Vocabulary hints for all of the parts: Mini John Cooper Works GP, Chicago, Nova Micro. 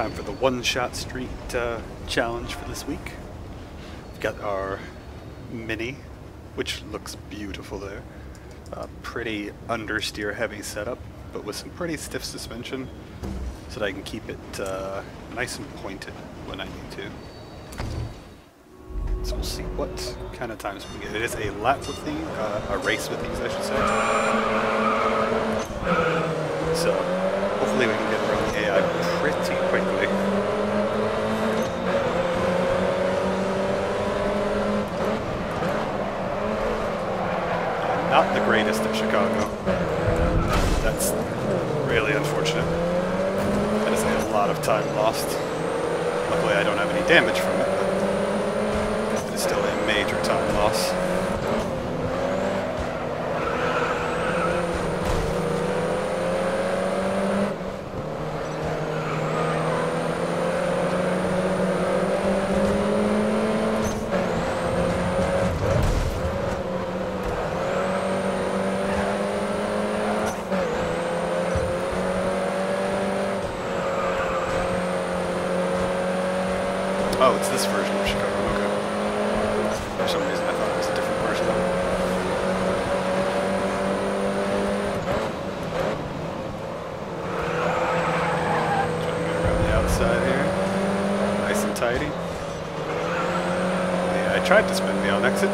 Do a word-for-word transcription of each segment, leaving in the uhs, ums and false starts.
Time for the one shot street uh, challenge for this week. We've got our Mini, which looks beautiful there. Uh, pretty understeer heavy setup, but with some pretty stiff suspension so that I can keep it uh, nice and pointed when I need to. So we'll see what kind of times we get. It is a lap with these, uh, a race with these I should say. So hopefully we can get around the A I pretty quickly. Uh, not the greatest of Chicago. That's really unfortunate. That is a lot of time lost. Luckily I don't have any damage from it. Still a major time loss. Oh, it's this version of Chicago. For some reason I thought it was a different version of it. Trying to get around the outside here. Nice and tidy. Yeah, I tried to spin the on exit.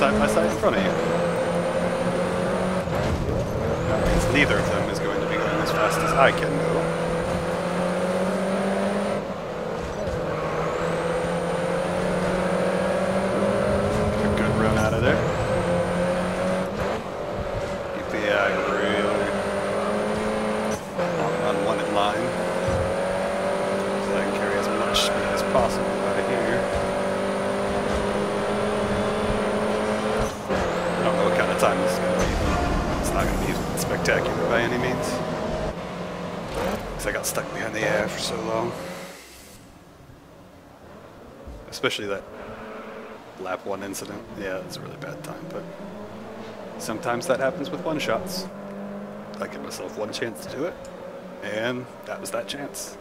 Side by side in front of you. That means neither of them is going to be going as fast as I can go. A good run out of there. Keep the eye really on unwanted line. So I can carry as much speed as possible out of here. Time this is going to be. It's not going to be spectacular by any means. Because I got stuck behind the air for so long. Especially that lap one incident. Yeah, it's a really bad time, but sometimes that happens with one shots. I give myself one chance to do it, and that was that chance.